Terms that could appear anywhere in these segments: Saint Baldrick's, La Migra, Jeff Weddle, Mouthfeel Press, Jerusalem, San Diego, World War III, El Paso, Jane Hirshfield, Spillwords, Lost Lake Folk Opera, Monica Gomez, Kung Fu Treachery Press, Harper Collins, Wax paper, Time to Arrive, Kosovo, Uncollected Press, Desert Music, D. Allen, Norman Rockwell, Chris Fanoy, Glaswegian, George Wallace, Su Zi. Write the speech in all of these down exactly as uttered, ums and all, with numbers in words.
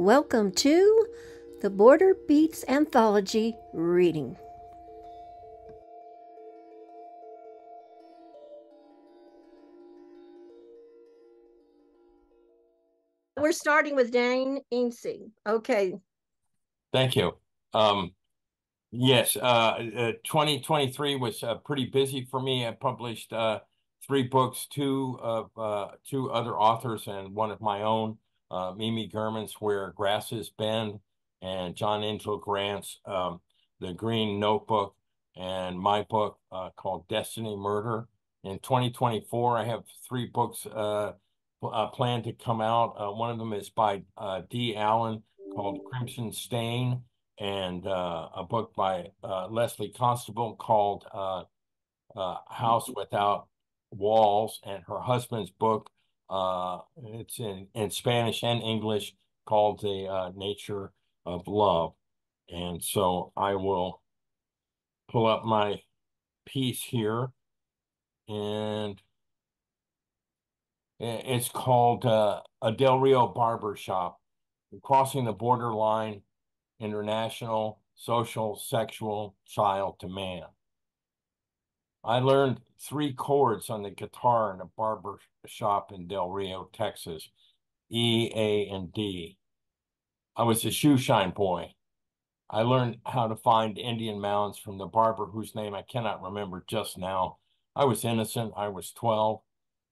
Welcome to the Border Beats Anthology Reading. We're starting with Dane Ince. Okay. Thank you. Um, yes, uh, uh, twenty twenty-three was uh, pretty busy for me. I published uh, three books, two of uh, two other authors and one of my own. Uh, Mimi German's Where Grasses Bend and John Angel Grant's um, The Green Notebook and my book uh, called Destiny Murder. In twenty twenty-four, I have three books uh, uh, planned to come out. Uh, one of them is by uh, D. Allen called Crimson Stain, and uh, a book by uh, Leslie Constable called uh, uh, House Without Walls, and her husband's book, Uh, it's in, in Spanish and English, called The uh, Nature of Love. And so I will pull up my piece here, and it's called uh, A Del Rio Barbershop, Crossing the Borderline, International, Social, Sexual, Child to Man. I learned three chords on the guitar in a barber shop in Del Rio, Texas, E, A, and D. I was a shoe shine boy. I learned how to find Indian mounds from the barber whose name I cannot remember just now. I was innocent. I was twelve.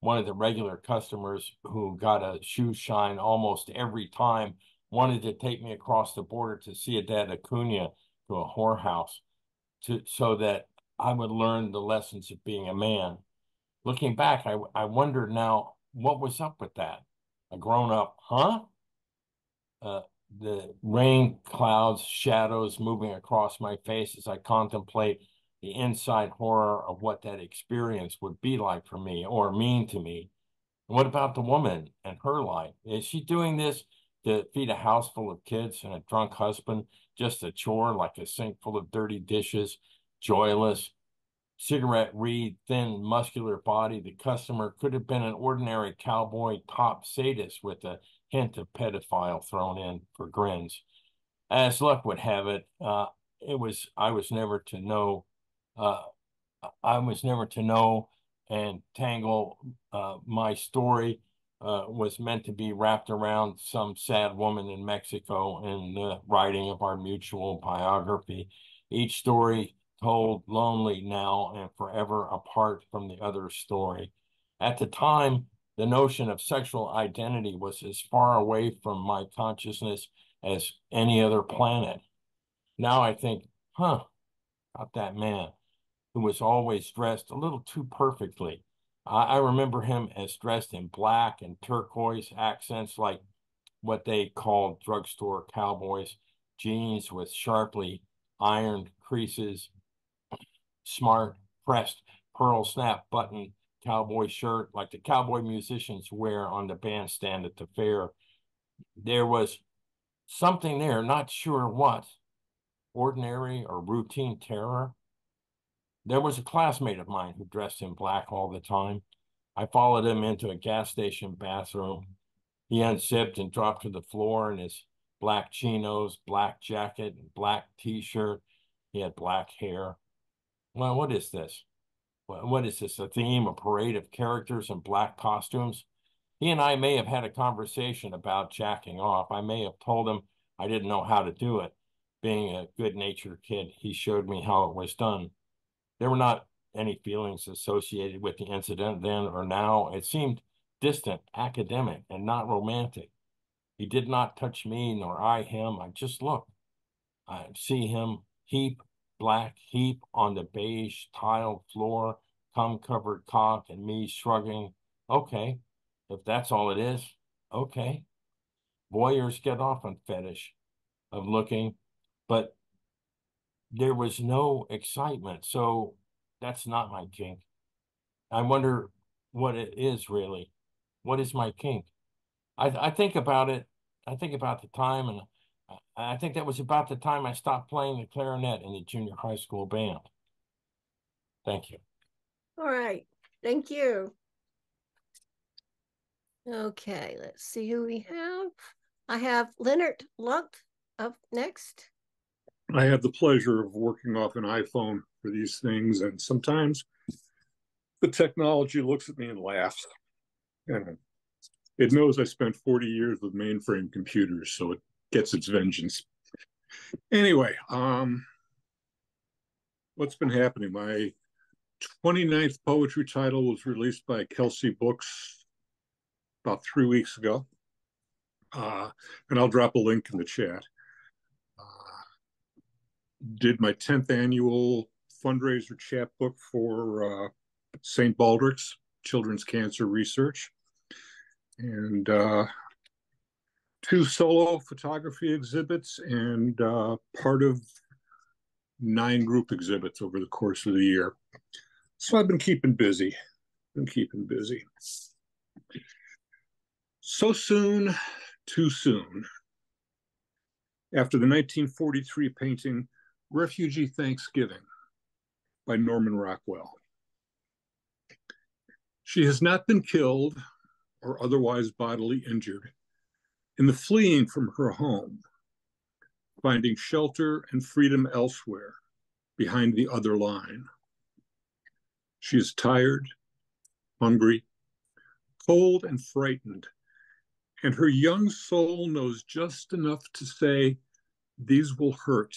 One of the regular customers who got a shoe shine almost every time wanted to take me across the border to Ciudad Acuña to a whorehouse to, so that I would learn the lessons of being a man. Looking back, I, I wonder now, what was up with that? A grown-up, huh? Uh, the rain, clouds, shadows moving across my face as I contemplate the inside horror of what that experience would be like for me or mean to me. And what about the woman and her life? Is she doing this to feed a house full of kids and a drunk husband, just a chore like a sink full of dirty dishes? Joyless, cigarette reed, thin, muscular body, the customer could have been an ordinary cowboy top sadist with a hint of pedophile thrown in for grins. As luck would have it, uh, it was I was never to know. Uh, I was never to know, and tangle uh, my story uh, was meant to be wrapped around some sad woman in Mexico in the writing of our mutual biography. Each story told lonely now and forever apart from the other story. At the time, the notion of sexual identity was as far away from my consciousness as any other planet. Now I think, huh, about that man who was always dressed a little too perfectly. I, I remember him as dressed in black and turquoise accents like what they called drugstore cowboys, jeans with sharply ironed creases, smart, pressed, pearl snap button cowboy shirt like the cowboy musicians wear on the bandstand at the fair. There was something there, not sure what, ordinary or routine terror. There was a classmate of mine who dressed in black all the time. I followed him into a gas station bathroom. He unzipped and dropped to the floor in his black chinos, black jacket, and black t-shirt. He had black hair. Well, what is this? What is this? A theme, a parade of characters in black costumes? He and I may have had a conversation about jacking off. I may have told him I didn't know how to do it. Being a good-natured kid, he showed me how it was done. There were not any feelings associated with the incident then or now. It seemed distant, academic, and not romantic. He did not touch me nor I him. I just looked. I see him heap. Black heap on the beige tiled floor, cum-covered cock, and me shrugging. Okay, if that's all it is, okay. Voyeurs get off on fetish of looking, but there was no excitement, so that's not my kink. I wonder what it is really. What is my kink? I, I think about it. I think about the time, and I think that was about the time I stopped playing the clarinet in the junior high school band. Thank you. All right. Thank you. Okay, let's see who we have. I have Lennart Lundh up next. I have the pleasure of working off an iPhone for these things, and sometimes the technology looks at me and laughs. And it knows I spent forty years with mainframe computers, so it gets its vengeance. Anyway, um, what's been happening? My twenty-ninth poetry title was released by Kelsey Books about three weeks ago. Uh, and I'll drop a link in the chat. Uh, did my tenth annual fundraiser chapbook for uh, Saint Baldrick's Children's Cancer Research. And uh, two solo photography exhibits and uh, part of nine group exhibits over the course of the year. So I've been keeping busy, been keeping busy. So soon, too soon. After the nineteen forty-three painting, Refugee Thanksgiving by Norman Rockwell. She has not been killed or otherwise bodily injured in the fleeing from her home, finding shelter and freedom elsewhere behind the other line. She is tired, hungry, cold and frightened, and her young soul knows just enough to say, these will hurt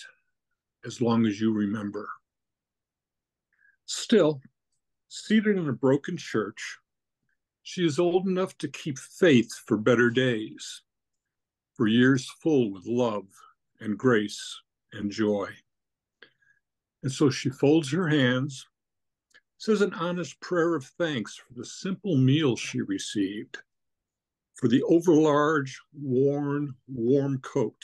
as long as you remember. Still, seated in a broken church, she is old enough to keep faith for better days, for years full with love and grace and joy. And so she folds her hands, says an honest prayer of thanks for the simple meal she received, for the overlarge, worn, warm coat,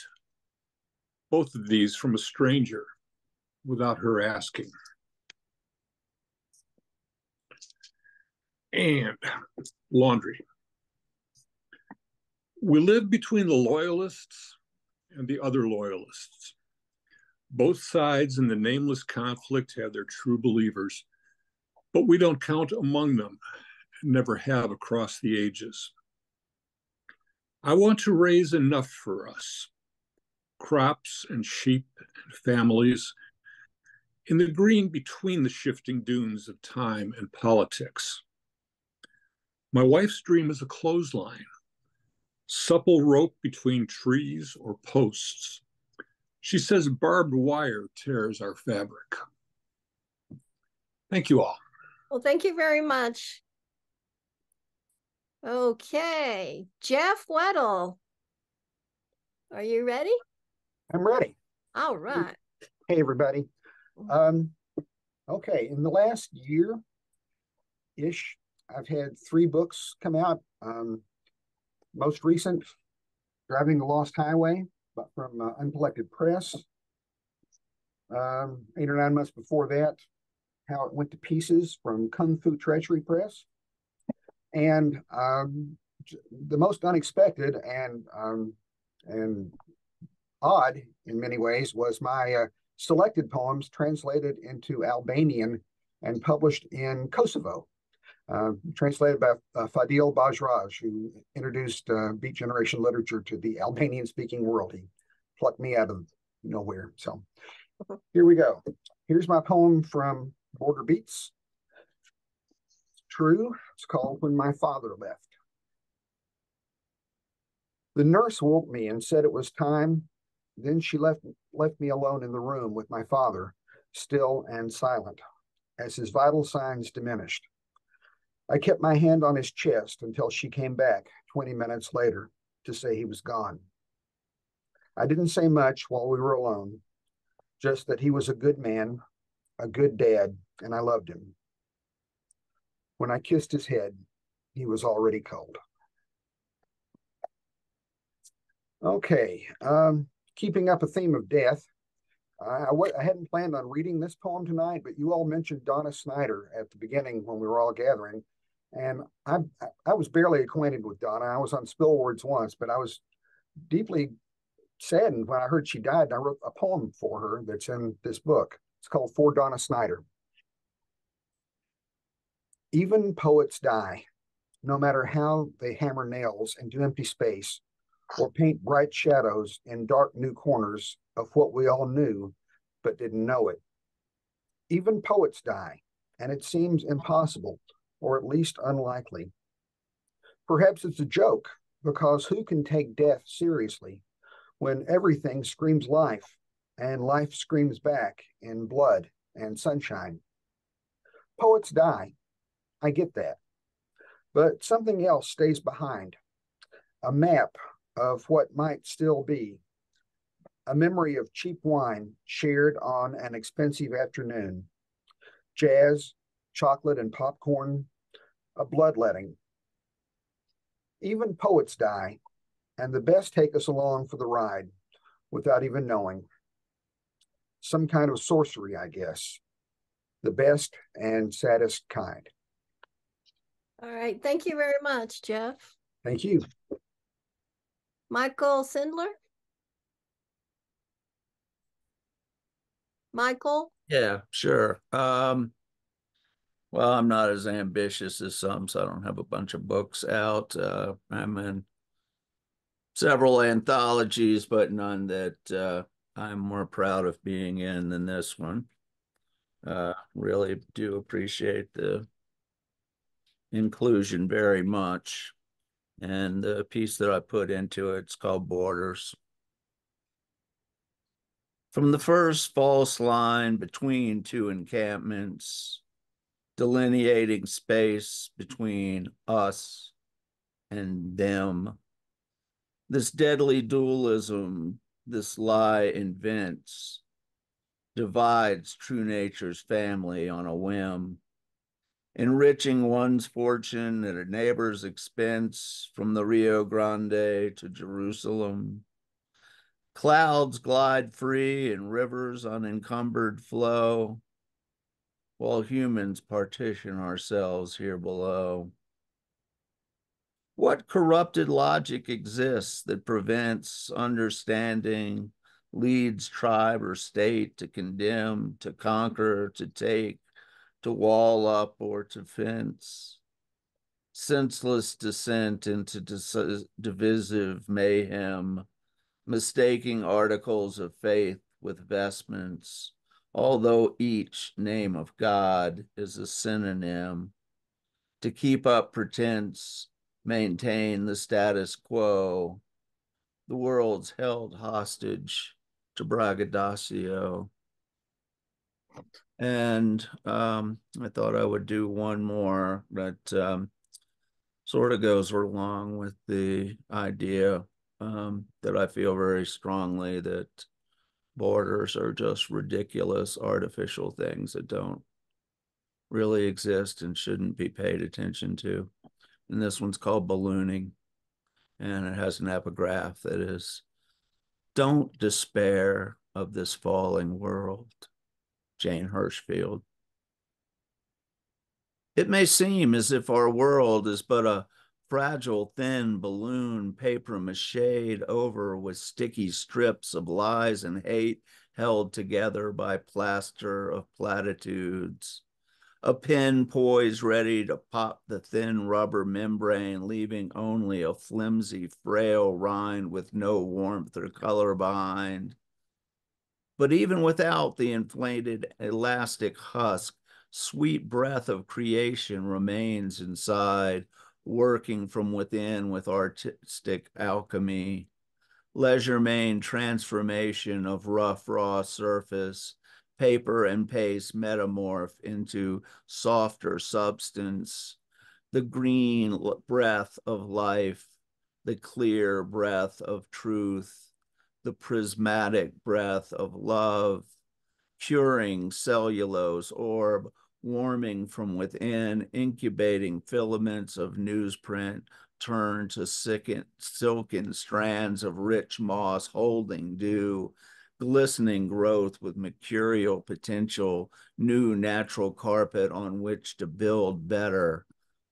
both of these from a stranger without her asking. And laundry. We live between the loyalists and the other loyalists. Both sides in the nameless conflict have their true believers, but we don't count among them and never have across the ages. I want to raise enough for us, crops and sheep and families, in the green between the shifting dunes of time and politics. My wife's dream is a clothesline, supple rope between trees or posts. She says barbed wire tears our fabric. Thank you all. Well, thank you very much. Okay, Jeff Weddle, are you ready? I'm ready. All right. Hey, everybody. Um, okay, in the last year-ish, I've had three books come out. Um, most recent, Driving the Lost Highway from uh, Uncollected Press. Um, eight or nine months before that, How It Went to Pieces from Kung Fu Treachery Press. And um, the most unexpected and um, and odd in many ways was my uh, selected poems translated into Albanian and published in Kosovo. Uh, translated by uh, Fadil Bajraj, who introduced uh, Beat Generation literature to the Albanian-speaking world. He plucked me out of nowhere. So here we go. Here's my poem from Border Beats. It's true. It's called When My Father Left. The nurse woke me and said it was time. Then she left, left me alone in the room with my father, still and silent, as his vital signs diminished. I kept my hand on his chest until she came back twenty minutes later to say he was gone. I didn't say much while we were alone, just that he was a good man, a good dad, and I loved him. When I kissed his head, he was already cold. Okay, um, keeping up a theme of death, I, I hadn't planned on reading this poem tonight, but you all mentioned Donna Snyder at the beginning when we were all gathering. And I, I was barely acquainted with Donna. I was on Spillwords once, but I was deeply saddened when I heard she died. And I wrote a poem for her that's in this book. It's called For Donna Snyder. Even poets die, no matter how they hammer nails into empty space or paint bright shadows and dark new corners of what we all knew but didn't know it. Even poets die, and it seems impossible, or at least unlikely. Perhaps it's a joke, because who can take death seriously when everything screams life, and life screams back in blood and sunshine? Poets die, I get that, but something else stays behind, a map of what might still be, a memory of cheap wine shared on an expensive afternoon, jazz, chocolate and popcorn, a bloodletting. Even poets die, and the best take us along for the ride without even knowing. Some kind of sorcery, I guess. The best and saddest kind. All right. Thank you very much, Jeff. Thank you. Michael Sindler? Michael? Yeah, sure. Um, well, I'm not as ambitious as some, so I don't have a bunch of books out. Uh, I'm in several anthologies, but none that uh, I'm more proud of being in than this one. Uh, really do appreciate the inclusion very much. And the piece that I put into it, it's called Borders. From the first false line between two encampments, delineating space between us and them, this deadly dualism, this lie invents, divides true nature's family on a whim, enriching one's fortune at a neighbor's expense from the Rio Grande to Jerusalem. Clouds glide free and rivers unencumbered flow, while humans partition ourselves here below. What corrupted logic exists that prevents understanding, leads tribe or state to condemn, to conquer, to take, to wall up, or to fence? Senseless descent into divisive mayhem, mistaking articles of faith with vestments, although each name of God is a synonym, to keep up pretense, maintain the status quo, the world's held hostage to braggadocio. And um, I thought I would do one more that um, sort of goes along with the idea um, that I feel very strongly that borders are just ridiculous, artificial things that don't really exist and shouldn't be paid attention to. And this one's called Ballooning. And it has an epigraph that is, "Don't despair of this falling world." Jane Hirshfield. It may seem as if our world is but a fragile, thin balloon, paper mache'd over with sticky strips of lies and hate held together by plaster of platitudes. A pen poised ready to pop the thin rubber membrane, leaving only a flimsy, frail rind with no warmth or color behind. But even without the inflated, elastic husk, sweet breath of creation remains inside, working from within with artistic alchemy, legerdemain transformation of rough, raw surface, paper and paste metamorph into softer substance, the green breath of life, the clear breath of truth, the prismatic breath of love, curing cellulose orb, warming from within, incubating filaments of newsprint, turned to silken, silken strands of rich moss holding dew, glistening growth with mercurial potential, new natural carpet on which to build better,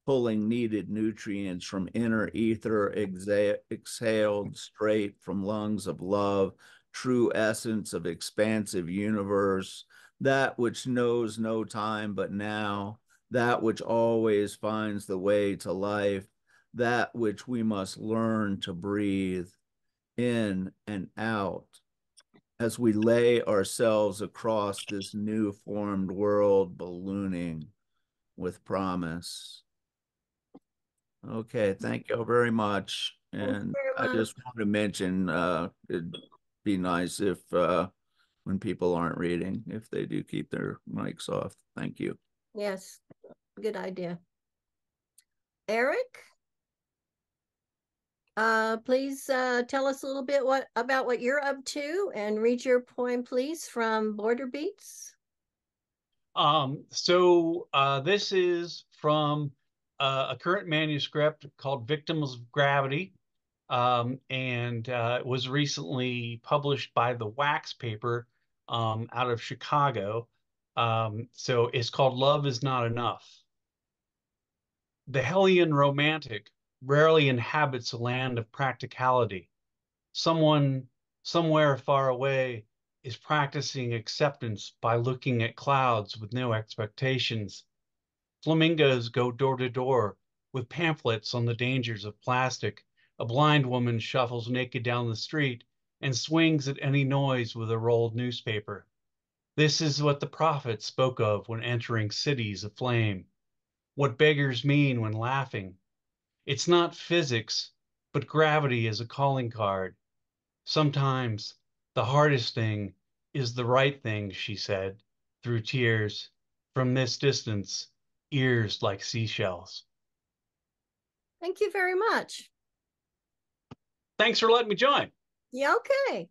pulling needed nutrients from inner ether exa exhaled straight from lungs of love, true essence of expansive universe, that which knows no time but now, that which always finds the way to life, that which we must learn to breathe, in and out as we lay ourselves across this new formed world ballooning with promise. Okay, thank you very much. And I just want to mention, uh, it'd be nice if uh, when people aren't reading, if they do keep their mics off. Thank you. Yes, good idea. Eric, uh, please uh, tell us a little bit what about what you're up to and read your poem, please, from Border Beats. Um, so uh, this is from uh, a current manuscript called Victims of Gravity. Um, and uh, it was recently published by the Wax Paper um, out of Chicago. Um, so it's called Love Is Not Enough. The Hellion romantic rarely inhabits a land of practicality. Someone somewhere far away is practicing acceptance by looking at clouds with no expectations. Flamingos go door to door with pamphlets on the dangers of plastic. A blind woman shuffles naked down the street and swings at any noise with a rolled newspaper. This is what the prophet spoke of when entering cities aflame. What beggars mean when laughing. It's not physics, but gravity is a calling card. Sometimes the hardest thing is the right thing, she said, through tears. From this distance, ears like seashells. Thank you very much. Thanks for letting me join. Yeah, okay.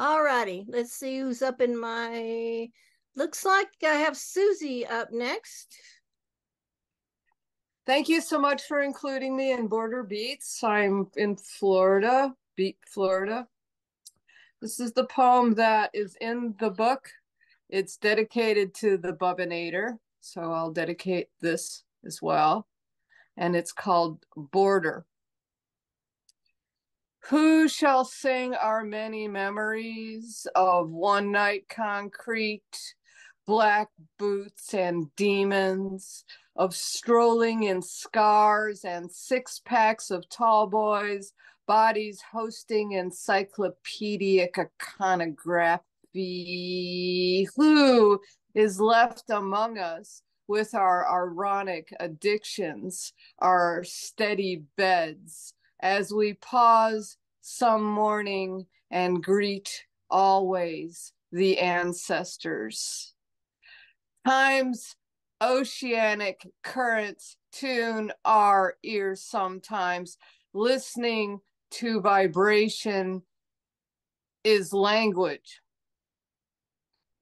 All righty. Let's see who's up in my... Looks like I have Su Zi up next. Thank you so much for including me in Border Beats. I'm in Florida, Beat Florida. This is the poem that is in the book. It's dedicated to the Bubinator, so I'll dedicate this as well. And it's called Border. Who shall sing our many memories of one night concrete, black boots and demons, of strolling in scars and six packs of tall boys, bodies hosting encyclopedic iconography? Who is left among us with our ironic addictions, our steady beds, as we pause some morning and greet always the ancestors? Time's oceanic currents tune our ears sometimes. Listening to vibration is language.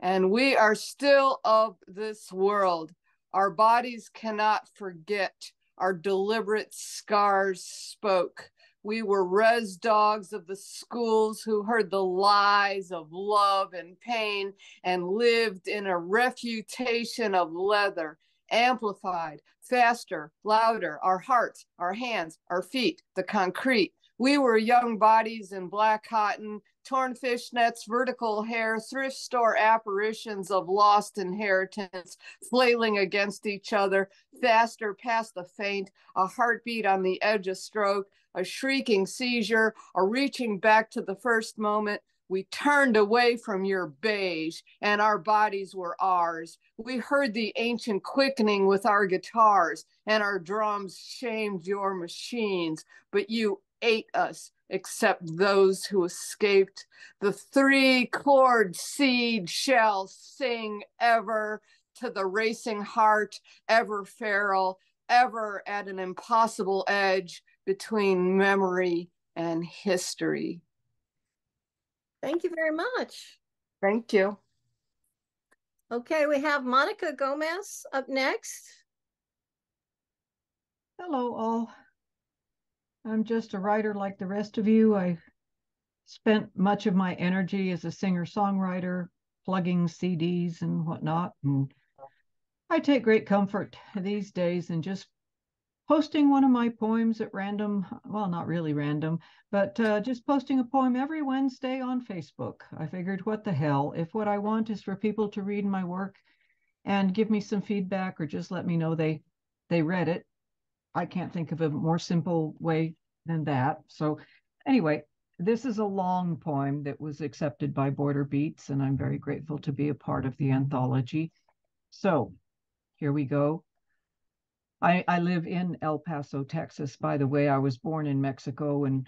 And we are still of this world. Our bodies cannot forget. Our deliberate scars spoke. We were res dogs of the schools who heard the lies of love and pain and lived in a refutation of leather, amplified, faster, louder, our hearts, our hands, our feet, the concrete. We were young bodies in black cotton, torn fishnets, vertical hair, thrift store apparitions of lost inheritance, flailing against each other, faster past the faint, a heartbeat on the edge of stroke, a shrieking seizure, a reaching back to the first moment. We turned away from your beige, and our bodies were ours. We heard the ancient quickening with our guitars, and our drums shamed your machines, but you ate us, except those who escaped. The three-chord seed shall sing ever to the racing heart, ever feral, ever at an impossible edge between memory and history. Thank you very much. Thank you. Okay, we have Monica Gomez up next. Hello, all. I'm just a writer like the rest of you. I spent much of my energy as a singer-songwriter, plugging C Ds and whatnot. And I take great comfort these days in just posting one of my poems at random. Well, not really random, but uh, just posting a poem every Wednesday on Facebook. I figured, what the hell? If what I want is for people to read my work and give me some feedback or just let me know they, they read it, I can't think of a more simple way than that. So anyway, This is a long poem that was accepted by Border Beats, and I'm very grateful to be a part of the anthology. So here we go. I, I live in El Paso, Texas. By the way, I was born in Mexico and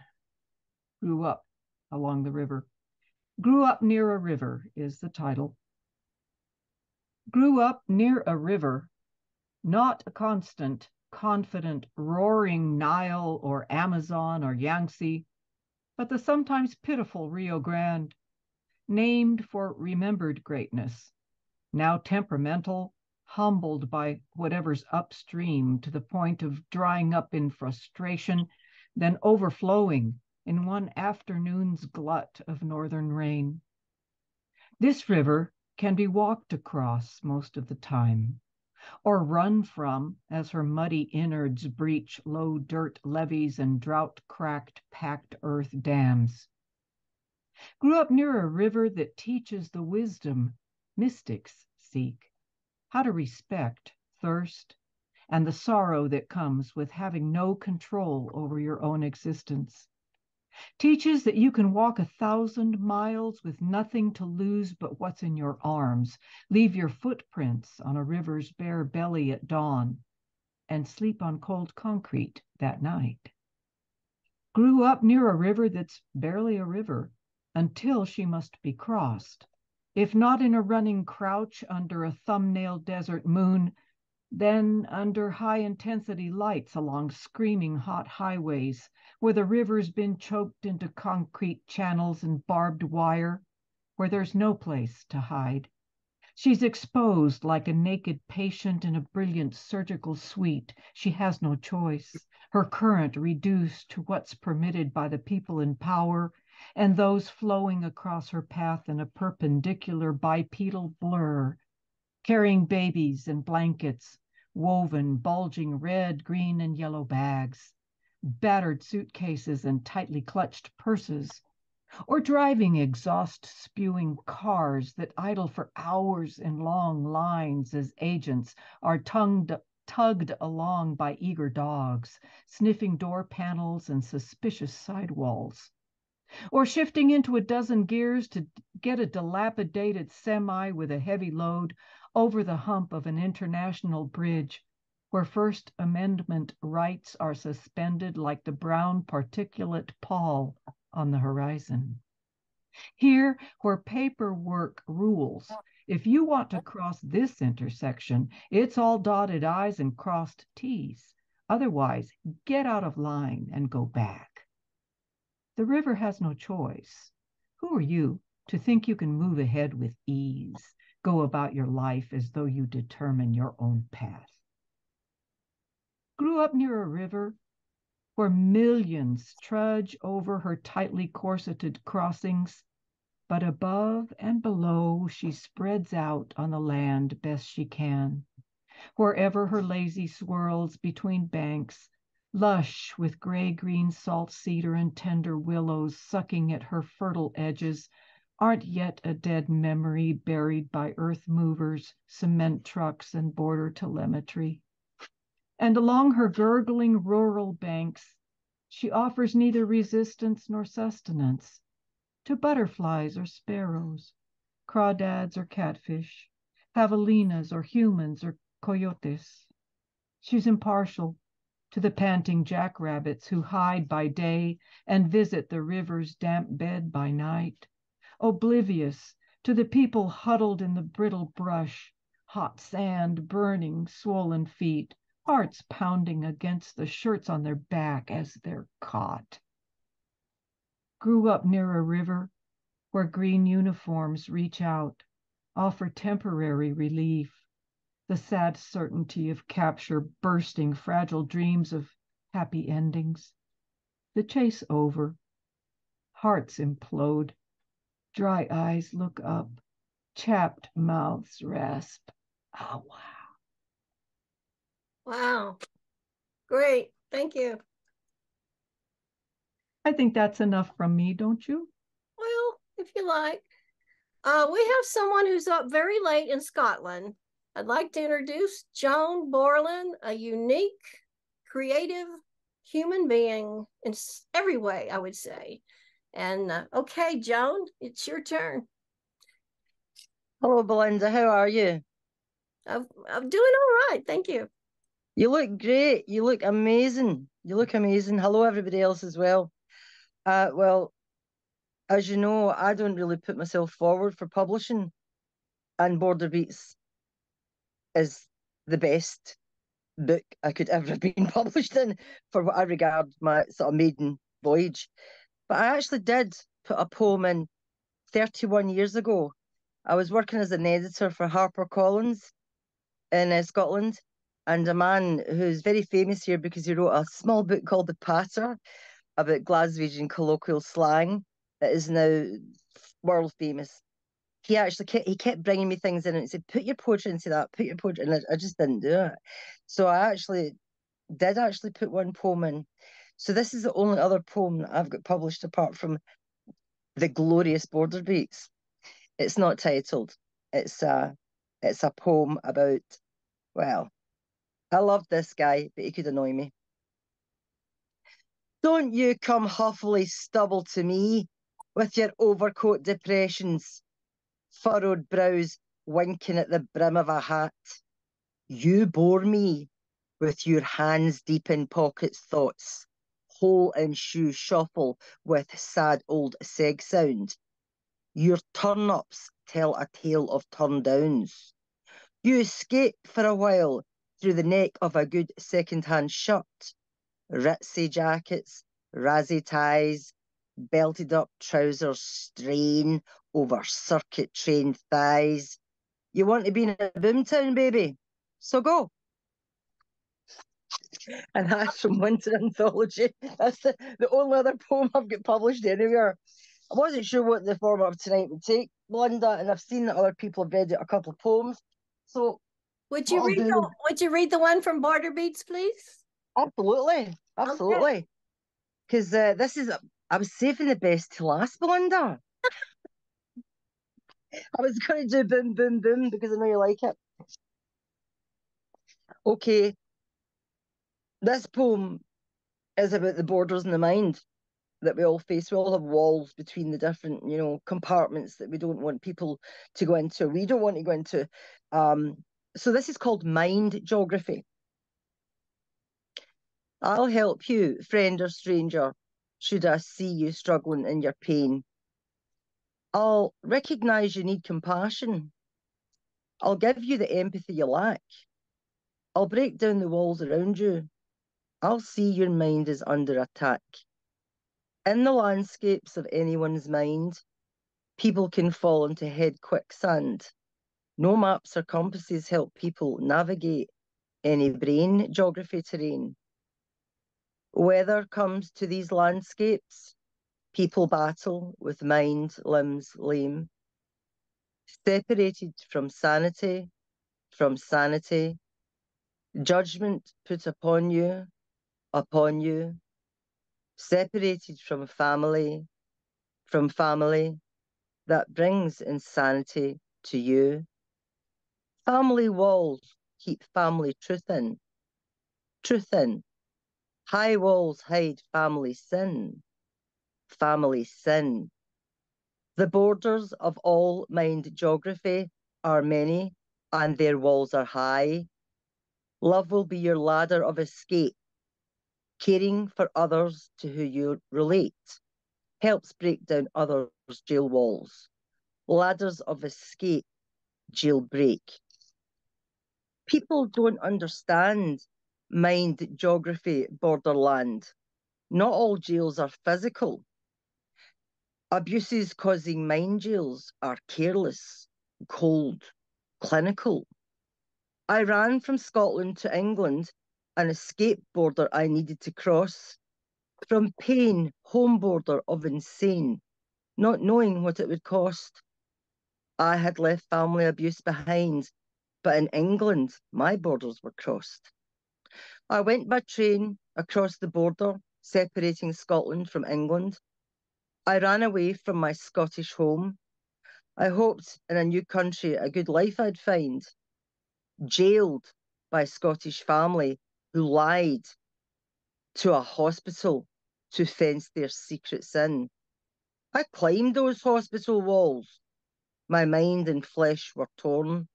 grew up along the river. Grew Up Near a River is the title. Grew up near a river, not a constant, confident, roaring Nile or Amazon or Yangtze, but the sometimes pitiful Rio Grande, named for remembered greatness, now temperamental, humbled by whatever's upstream to the point of drying up in frustration, then overflowing in one afternoon's glut of northern rain. This river can be walked across most of the time, or run from as her muddy innards breach low dirt levees and drought-cracked, packed earth dams. Grew up near a river that teaches the wisdom mystics seek, how to respect thirst and the sorrow that comes with having no control over your own existence. Teaches that you can walk a thousand miles with nothing to lose but what's in your arms, leave your footprints on a river's bare belly at dawn, and sleep on cold concrete that night. Grew up near a river that's barely a river until she must be crossed. If not in a running crouch under a thumbnail desert moon, then under high-intensity lights along screaming hot highways where the river's been choked into concrete channels and barbed wire, where there's no place to hide. She's exposed like a naked patient in a brilliant surgical suite. She has no choice, her current reduced to what's permitted by the people in power and those flowing across her path in a perpendicular bipedal blur, carrying babies and blankets, woven, bulging red, green, and yellow bags, battered suitcases and tightly clutched purses, or driving exhaust-spewing cars that idle for hours in long lines as agents are tongued, tugged along by eager dogs, sniffing door panels and suspicious sidewalls, or shifting into a dozen gears to get a dilapidated semi with a heavy load over the hump of an international bridge where First Amendment rights are suspended like the brown particulate pall on the horizon. Here, where paperwork rules, if you want to cross this intersection, it's all dotted I's and crossed T's. Otherwise, get out of line and go back. The river has no choice. Who are you to think you can move ahead with ease? Go about your life as though you determine your own path. Grew up near a river where millions trudge over her tightly corseted crossings, but above and below she spreads out on the land best she can, wherever her lazy swirls between banks, lush with gray-green salt cedar and tender willows sucking at her fertile edges, aren't yet a dead memory buried by earth movers, cement trucks, and border telemetry. And along her gurgling rural banks, she offers neither resistance nor sustenance to butterflies or sparrows, crawdads or catfish, javelinas or humans or coyotes. She's impartial to the panting jackrabbits who hide by day and visit the river's damp bed by night, oblivious to the people huddled in the brittle brush, hot sand burning swollen feet, hearts pounding against the shirts on their back as they're caught. Grew up near a river where green uniforms reach out, offer temporary relief, the sad certainty of capture bursting fragile dreams of happy endings, the chase over, hearts implode, dry eyes look up, chapped mouths rasp. Oh, wow. Wow. Great. Thank you. I think that's enough from me, don't you? Well, if you like. Uh, we have someone who's up very late in Scotland. I'd like to introduce Joan Borland, a unique, creative human being in every way, I would say. And uh, okay, Joan, it's your turn. Hello, Belinda. How are you? I'm, I'm doing all right. Thank you. You look great. You look amazing. You look amazing. Hello, everybody else as well. Uh, well, as you know, I don't really put myself forward for publishing, and Border Beats is the best book I could ever have been published in for what I regard my sort of maiden voyage. But I actually did put a poem in thirty-one years ago. I was working as an editor for Harper Collins in uh, Scotland, and a man who's very famous here because he wrote a small book called The Patter about Glaswegian colloquial slang that is now world famous. He actually kept, he kept bringing me things in and said, put your poetry into that, put your poetry, and I, I just didn't do it. So I actually did actually put one poem in. So this is the only other poem that I've got published apart from the glorious Border Beats. It's not titled. It's a, it's a poem about, well, I love this guy, but he could annoy me. Don't you come huffily stubble to me with your overcoat depressions, furrowed brows winking at the brim of a hat. You bore me with your hands deep in pockets thoughts, hole and shoe shuffle with sad old seg sound. Your turn-ups tell a tale of turn-downs. You escape for a while through the neck of a good second-hand shirt. Ritzy jackets, razzy ties, belted up trousers strain over circuit-trained thighs. You want to be in a boomtown, baby, so go. And that's from Winter Anthology. That's the, the only other poem I've got published anywhere. I wasn't sure what the format of tonight would take, Belinda, and I've seen that other people have read a couple of poems. So would you read the, would you read the one from Border Beats, please? Absolutely, absolutely. Because okay. uh, this is, I was saving the best to last, Belinda. I was going to do boom, boom, boom because I know you like it. Okay. This poem is about the borders in the mind that we all face. We all have walls between the different, you know, compartments that we don't want people to go into. We don't want to go into. Um, so this is called mind geography. I'll help you, friend or stranger, should I see you struggling in your pain. I'll recognise you need compassion. I'll give you the empathy you lack. I'll break down the walls around you. I'll see your mind is under attack. In the landscapes of anyone's mind, people can fall into head quicksand. No maps or compasses help people navigate any brain geography terrain. Weather comes to these landscapes. People battle with mind, limbs, lame. Separated from sanity, from sanity. Judgment put upon you, upon you. Separated from family, from family, that brings insanity to you. Family walls keep family truth in, truth in. High walls hide family sin, family sin. The borders of all mind geography are many, and their walls are high. Love will be your ladder of escape. Caring for others to who you relate helps break down others' jail walls. Ladders of escape, jail break. People don't understand mind, geography, borderland. Not all jails are physical. Abuses causing mind jails are careless, cold, clinical. I ran from Scotland to England, an escape border I needed to cross, from pain, home border of insane, not knowing what it would cost. I had left family abuse behind, but in England, my borders were crossed. I went by train across the border, separating Scotland from England. I ran away from my Scottish home. I hoped in a new country a good life I'd find. Jailed by Scottish family, who lied to a hospital to fence their secrets in. I climbed those hospital walls. My mind and flesh were torn,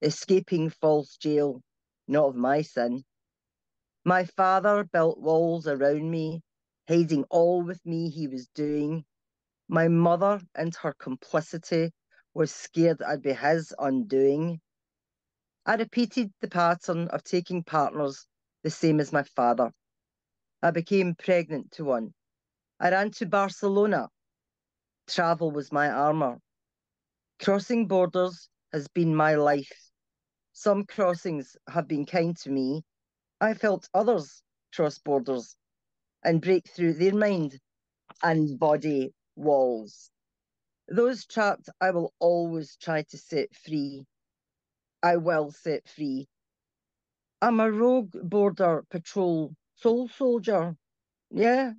escaping false jail, not of my sin. My father built walls around me, hiding all with me he was doing. My mother and her complicity was scared I'd be his undoing. I repeated the pattern of taking partners the same as my father. I became pregnant to one. I ran to Barcelona. Travel was my armour. Crossing borders has been my life. Some crossings have been kind to me. I felt others cross borders and break through their mind and body walls. Those trapped I will always try to set free. I will set free. I'm a rogue border patrol soul soldier. Yeah,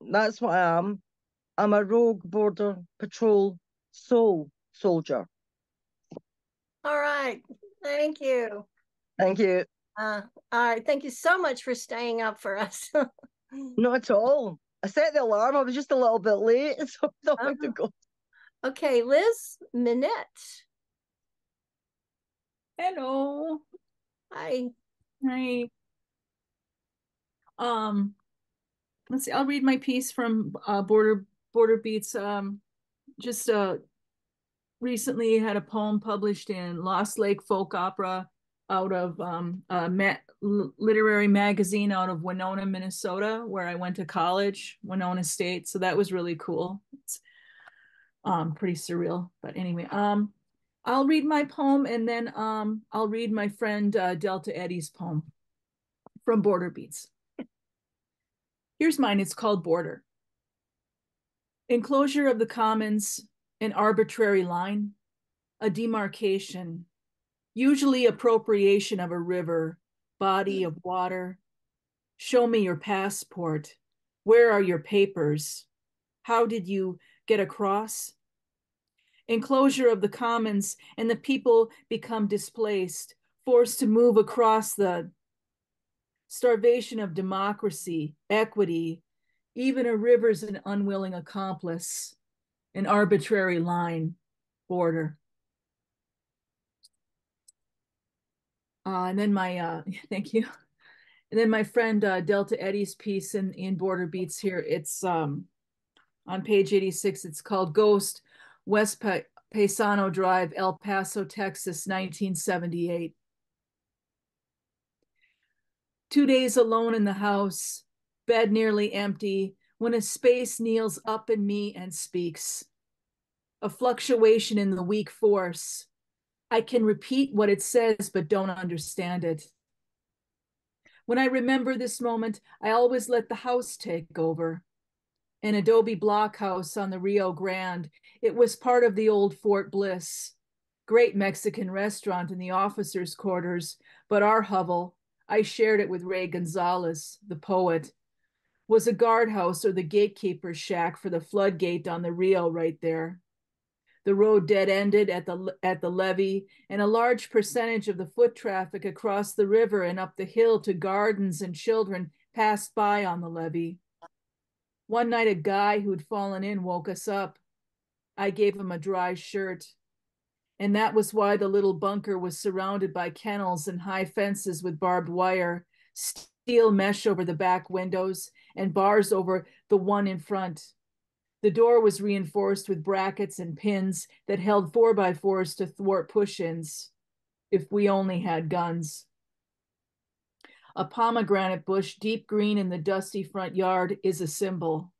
that's what I am. I'm a rogue border patrol soul soldier. All right. Thank you. Thank you. Uh, all right. Thank you so much for staying up for us. Not at all. I set the alarm. I was just a little bit late. So I don't want to go. Okay, Liz Minette. Hello. Hi. Hi. Um, let's see. I'll read my piece from uh, Border Border Beats. Um, just uh, recently had a poem published in Lost Lake Folk Opera, out of um, a ma literary magazine out of Winona, Minnesota, where I went to college, Winona State. So that was really cool. It's um, pretty surreal. But anyway, um, I'll read my poem, and then um, I'll read my friend uh, Delta Eddie's poem from Border Beats. Here's mine. It's called Border. Enclosure of the commons, an arbitrary line, a demarcation, usually appropriation of a river, body of water. Show me your passport. Where are your papers? How did you get across? Enclosure of the commons, and the people become displaced, forced to move across the starvation of democracy, equity, even a river's an unwilling accomplice, an arbitrary line, border. Uh, and then my, uh, thank you. And then my friend uh, Delta Eddie's piece in, in Border Beats here, it's um, on page eighty-six, it's called Ghost, West pa Paisano Drive, El Paso, Texas, nineteen seventy-eight. Two days alone in the house, bed nearly empty, when a space kneels up in me and speaks. A fluctuation in the weak force, I can repeat what it says, but don't understand it. When I remember this moment, I always let the house take over. An adobe blockhouse on the Rio Grande. It was part of the old Fort Bliss, great Mexican restaurant in the officers' quarters, but our hovel, I shared it with Ray Gonzalez, the poet, was a guardhouse or the gatekeeper's shack for the floodgate on the Rio right there. The road dead-ended at the, at the levee, and a large percentage of the foot traffic across the river and up the hill to gardens and children passed by on the levee. One night, a guy who'd fallen in woke us up. I gave him a dry shirt, and that was why the little bunker was surrounded by kennels and high fences with barbed wire, steel mesh over the back windows, and bars over the one in front. The door was reinforced with brackets and pins that held four by fours to thwart push-ins, if we only had guns. A pomegranate bush, deep green in the dusty front yard, is a symbol.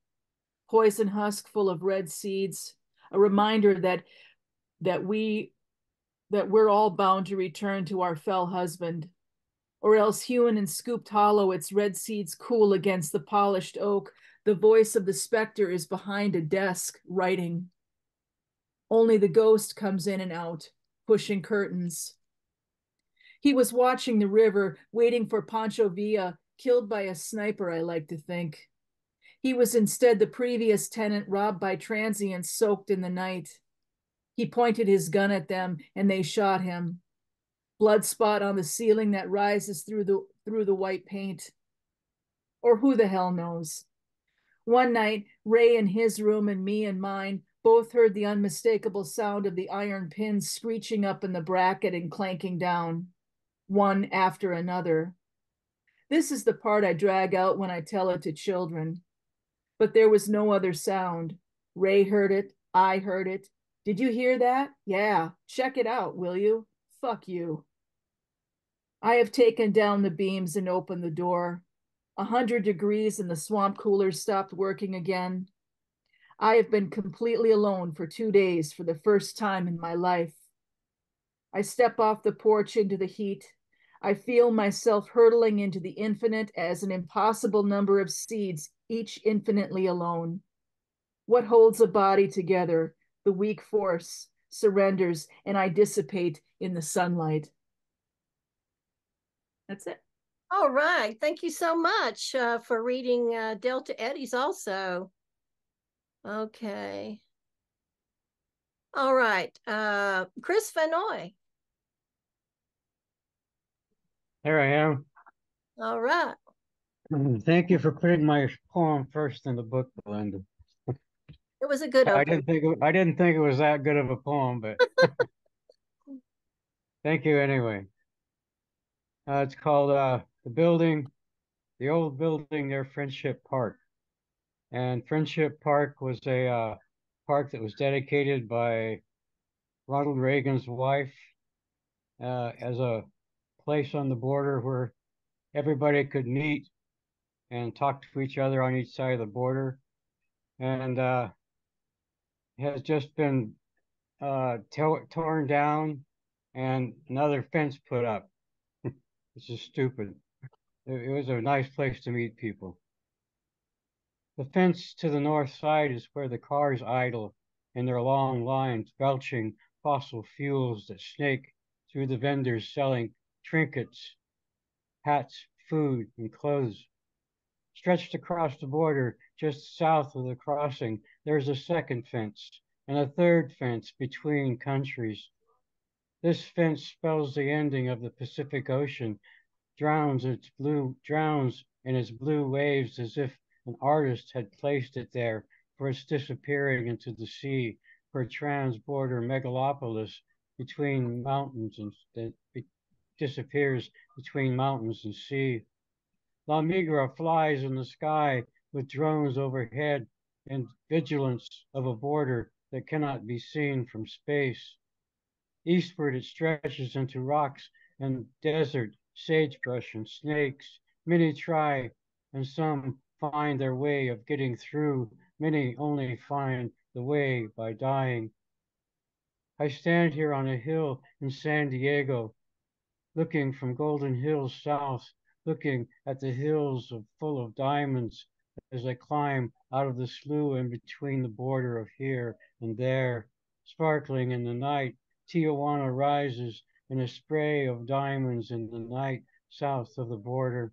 Poison husk full of red seeds, a reminder that that we that we're all bound to return to our fell husband, or else hewn and scooped hollow, its red seeds cool against the polished oak. The voice of the specter is behind a desk, writing. Only the ghost comes in and out, pushing curtains. He was watching the river, waiting for Pancho Villa, killed by a sniper, I like to think. He was instead the previous tenant, robbed by transients, soaked in the night. He pointed his gun at them, and they shot him. Blood spot on the ceiling that rises through the, through the white paint. Or who the hell knows? One night, Ray in his room and me in mine both heard the unmistakable sound of the iron pins screeching up in the bracket and clanking down, one after another. This is the part I drag out when I tell it to children. But there was no other sound. Ray heard it. I heard it. Did you hear that? Yeah. Check it out, will you? Fuck you. I have taken down the beams and opened the door. A hundred degrees and the swamp cooler stopped working again. I have been completely alone for two days for the first time in my life. I step off the porch into the heat. I feel myself hurtling into the infinite as an impossible number of seeds, each infinitely alone. What holds a body together, the weak force, surrenders, and I dissipate in the sunlight. That's it. All right. Thank you so much uh, for reading uh, Delta Eddies also. Okay. All right. Uh, Chris Fanoy. Here I am. All right. Thank you for putting my poem first in the book, Belinda. It was a good opening. I didn't think it, I didn't think it was that good of a poem, but thank you anyway. Uh, it's called uh, The Building, the Old Building near Friendship Park. And Friendship Park was a uh, park that was dedicated by Ronald Reagan's wife uh, as a place on the border where everybody could meet and talk to each other on each side of the border. And uh, has just been uh, torn down and another fence put up. This is stupid. It was a nice place to meet people. The fence to the north side is where the cars idle in their long lines, belching fossil fuels that snake through the vendors selling trinkets, hats, food, and clothes. Stretched across the border, just south of the crossing, there's a second fence and a third fence between countries. This fence spells the ending of the Pacific Ocean, drowns its blue, drowns in its blue waves as if an artist had placed it there, for it's disappearing into the sea, for a trans-border megalopolis between mountains and that it disappears between mountains and sea. La Migra flies in the sky with drones overhead and vigilance of a border that cannot be seen from space. Eastward it stretches into rocks and desert, sagebrush and snakes. Many try, and some find their way of getting through. Many only find the way by dying. I stand here on a hill in San Diego, looking from Golden Hills south, looking at the hills of, full of diamonds as I climb out of the slough in between the border of here and there, sparkling in the night. Tijuana rises in a spray of diamonds in the night south of the border.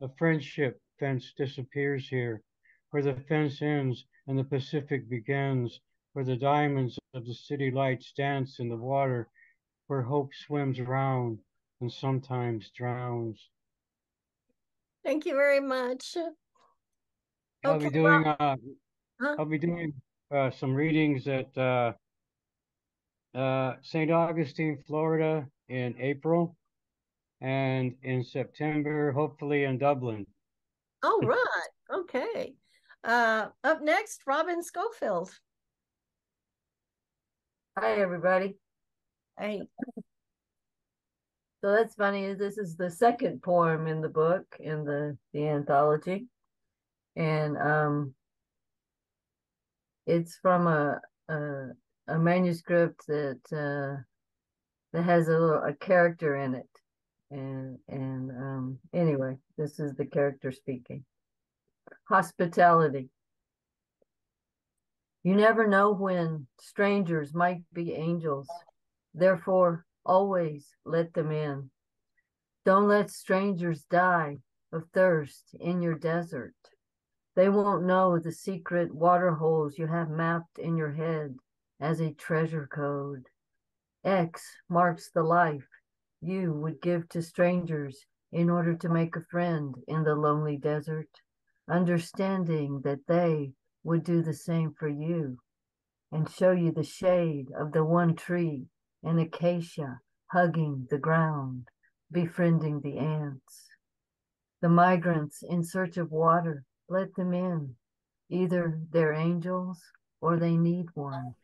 The friendship fence disappears here, where the fence ends and the Pacific begins, where the diamonds of the city lights dance in the water, where hope swims round and sometimes drowns. Thank you very much. I'll okay. be doing, uh, huh? I'll be doing uh, some readings at uh, Uh, Saint Augustine, Florida in April, and in September, hopefully in Dublin. All right. Okay. Uh, up next, Robin Schofield. Hi, everybody. Hey. So that's funny. This is the second poem in the book, in the, the anthology. And um, it's from a... a a manuscript that uh, that has a little a character in it, and and um, anyway, this is the character speaking. Hospitality. You never know when strangers might be angels. Therefore, always let them in. Don't let strangers die of thirst in your desert. They won't know the secret water holes you have mapped in your head as a treasure code. X marks the life you would give to strangers in order to make a friend in the lonely desert. understanding that they would do the same for you and show you the shade of the one tree, an acacia hugging the ground, befriending the ants. The migrants in search of water, let them in. Either they're angels or they need one.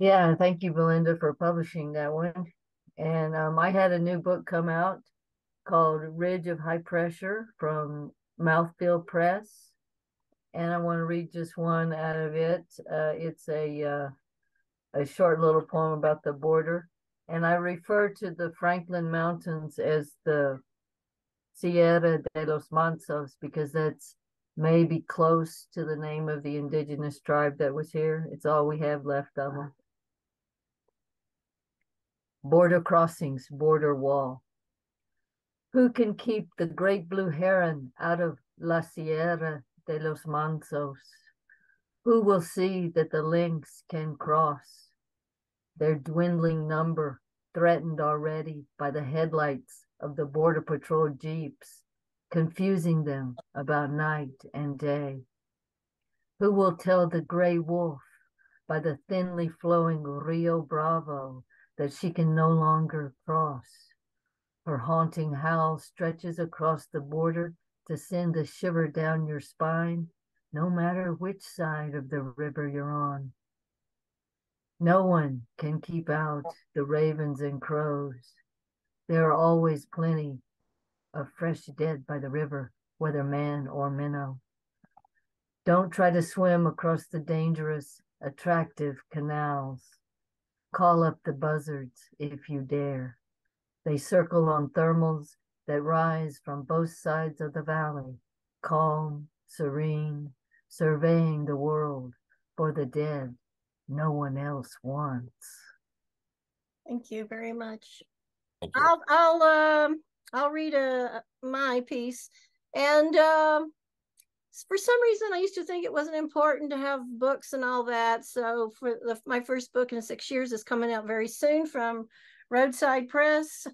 Yeah, thank you, Belinda, for publishing that one. And um, I had a new book come out called Ridge of High Pressure from Mouthfeel Press. And I want to read just one out of it. Uh, it's a, uh, a short little poem about the border. And I refer to the Franklin Mountains as the Sierra de los Mansos because that's maybe close to the name of the indigenous tribe that was here. It's all we have left of them. Border crossings, border wall. Who can keep the great blue heron out of La Sierra de los Mansos? Who will see that the lynx can cross? Their dwindling number threatened already by the headlights of the Border Patrol jeeps, confusing them about night and day. Who will tell the gray wolf by the thinly flowing Rio Bravo that she can no longer cross? Her haunting howl stretches across the border to send a shiver down your spine, no matter which side of the river you're on. No one can keep out the ravens and crows. There are always plenty of fresh dead by the river, whether man or minnow. Don't try to swim across the dangerous, attractive canals. Call up the buzzards if you dare. They circle on thermals that rise from both sides of the valley, calm, serene, surveying the world for the dead no one else wants. Thank you very much. Thank you. I'll I'll um I'll read a my piece, and um, for some reason I used to think it wasn't important to have books and all that. So for the, my first book in six years is coming out very soon from Roadside Press.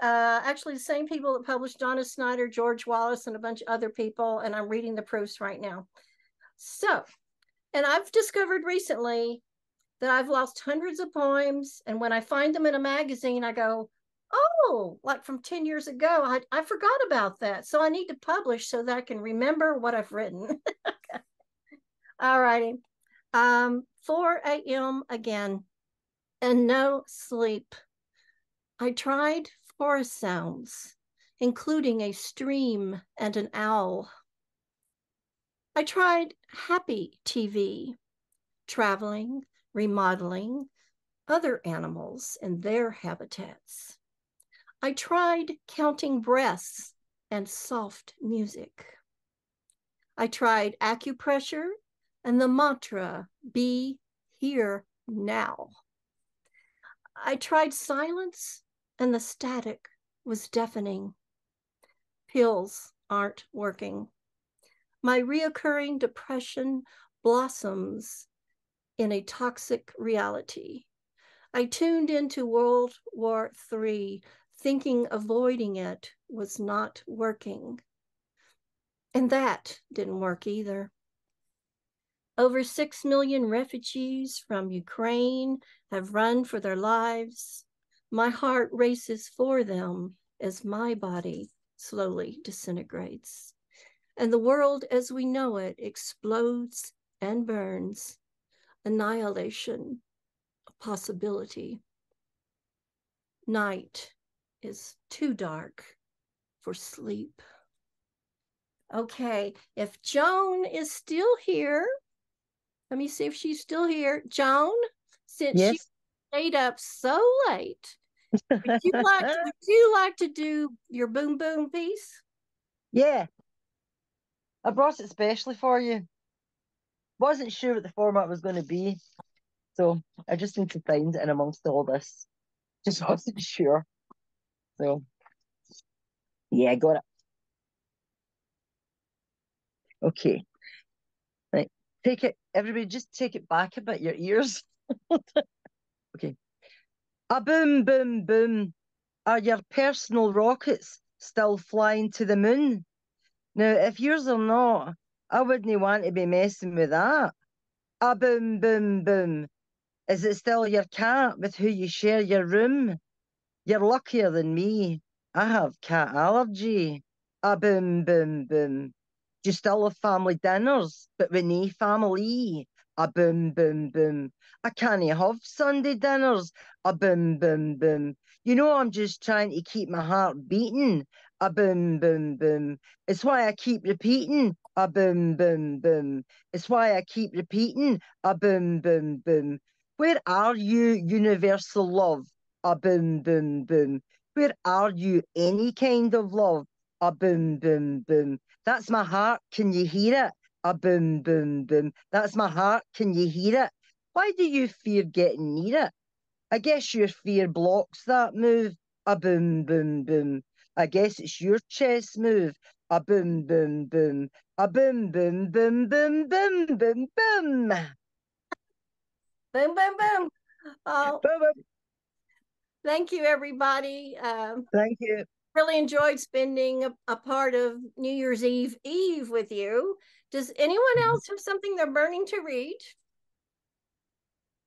Uh, actually, the same people that published Donna Snyder, George Wallace, and a bunch of other people, and I'm reading the proofs right now. So, and I've discovered recently that I've lost hundreds of poems, and when I find them in a magazine, I go, oh, like from ten years ago, I, I forgot about that. So I need to publish so that I can remember what I've written. Okay. All righty. Um, four a m again, and no sleep. I tried forest sounds, including a stream and an owl. I tried happy T V, traveling, remodeling, other animals and their habitats. I tried counting breaths and soft music. I tried acupressure and the mantra, be here now. I tried silence and the static was deafening. Pills aren't working. My reoccurring depression blossoms in a toxic reality. I tuned into World War Three thinking avoiding it was not working. And that didn't work either. Over six million refugees from Ukraine have run for their lives. My heart races for them as my body slowly disintegrates. And the world as we know it explodes and burns. Annihilation, a possibility. Night is too dark for sleep. Okay, if Joan is still here, let me see if she's still here. Joan, since yes. She stayed up so late, would you, like to, would you like to do your boom boom piece? Yeah, I brought it especially for you. Wasn't sure what the format was going to be, so I just need to find it in amongst all this. Just wasn't sure. So, yeah, I got it. Okay. Right. Take it, everybody, just take it back a bit, your ears. Okay. A boom, boom, boom are your personal rockets still flying to the moon. Now, if yours are not, I wouldn't want to be messing with that. A boom, boom, boom. Is it still your cat with who you share your room? You're luckier than me. I have cat allergy. A boom, boom, boom. You still have family dinners, but with no family. A boom, boom, boom. I can't have Sunday dinners. A boom, boom, boom. You know, I'm just trying to keep my heart beating. A boom, boom, boom. It's why I keep repeating. A boom, boom, boom. It's why I keep repeating. A boom, boom, boom. Where are you, universal love? A boom, boom, boom. Where are you, any kind of love? A boom, boom, boom. That's my heart. Can you hear it? A boom, boom, boom. That's my heart. Can you hear it? Why do you fear getting near it? I guess your fear blocks that move. A boom, boom, boom. I guess it's your chest move. A boom, boom, boom. A boom, boom, boom, boom, boom, boom, boom. Boom, boom, boom. Oh, boom, boom. Thank you, everybody. Um, thank you. Really enjoyed spending a, a part of New Year's Eve Eve with you. Does anyone else have something they're burning to read?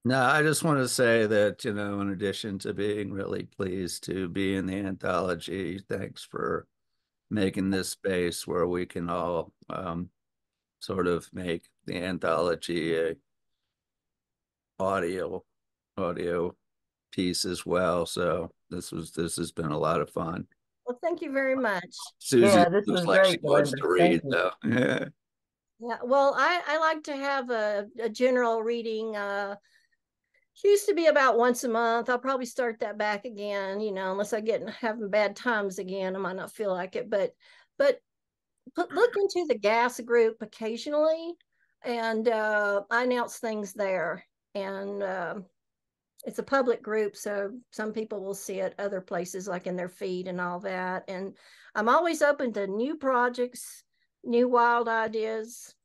No, I just want to say that, you know, in addition to being really pleased to be in the anthology, thanks for making this space where we can all um, sort of make the anthology a audio audio piece as well. So this was this has been a lot of fun. Well, thank you very much. Susie, yeah, this was like very she wants to read, though. Yeah. Yeah, well, I, I like to have a, a general reading. Uh, used to be about once a month. I'll probably start that back again, you know, unless I get having bad times again. I might not feel like it, but but put, look into the Gas group occasionally, and uh, I announce things there. And uh, it's a public group, so some people will see it other places, like in their feed and all that. And I'm always open to new projects. New wild ideas.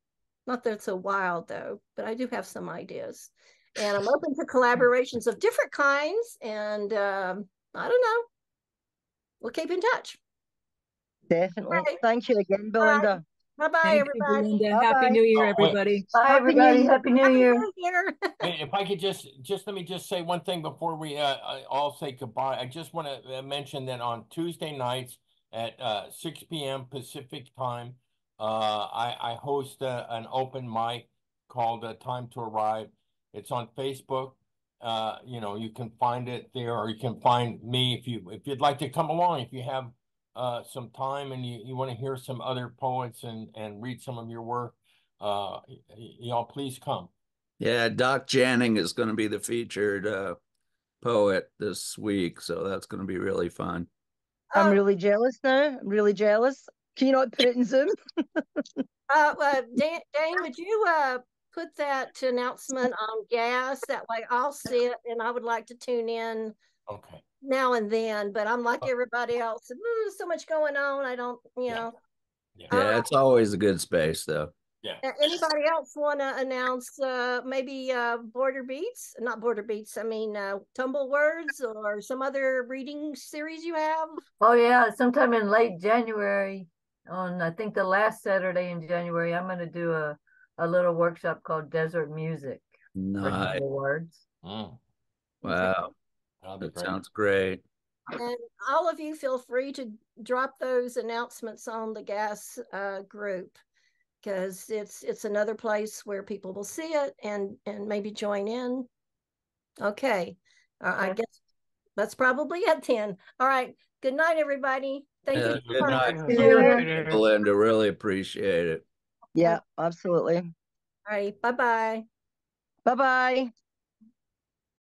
Not that it's so wild though, but I do have some ideas, and I'm open to collaborations of different kinds. And um, I don't know. We'll keep in touch. Definitely. Right. Thank you again, Belinda. Bye, bye, bye everybody. You, Belinda. Bye Happy bye. New Year, everybody. Bye, Happy everybody. New Happy New Happy Year. New Year. If I could just, just let me just say one thing before we uh, all say goodbye. I just want to mention that on Tuesday nights at uh, six p m Pacific time. Uh, I, I host uh, an open mic called uh, Time to Arrive. It's on Facebook. Uh, you know, you can find it there, or you can find me if you if you'd like to come along. If you have uh, some time and you, you want to hear some other poets and and read some of your work, uh, y'all please come. Yeah, Doc Janning is going to be the featured uh, poet this week, so that's going to be really fun. I'm really jealous now. I'm really jealous. Can you not put it in Zoom? uh, uh, Dane, Dane, would you uh, put that announcement on Gas? That way I'll see it, and I would like to tune in okay. now and then. But I'm like everybody else. There's so much going on. I don't, you yeah. know. Yeah, uh, it's always a good space, though. Yeah. Anybody else want to announce uh, maybe uh, Border Beats? Not Border Beats. I mean, uh, Tumble Words or some other reading series you have? Oh, yeah. Sometime in late January. On, I think the last Saturday in January, I'm going to do a, a little workshop called Desert Music. Nice. Words. Oh. Wow. That, that great. Sounds great. And all of you feel free to drop those announcements on the Gas uh, group, because it's it's another place where people will see it and, and maybe join in. Okay. Uh, I guess that's probably it then. All right. Good night, everybody. Thank yeah, you. Good night. Yeah. Belinda, really appreciate it. Yeah, absolutely. All right. Bye-bye. Bye-bye.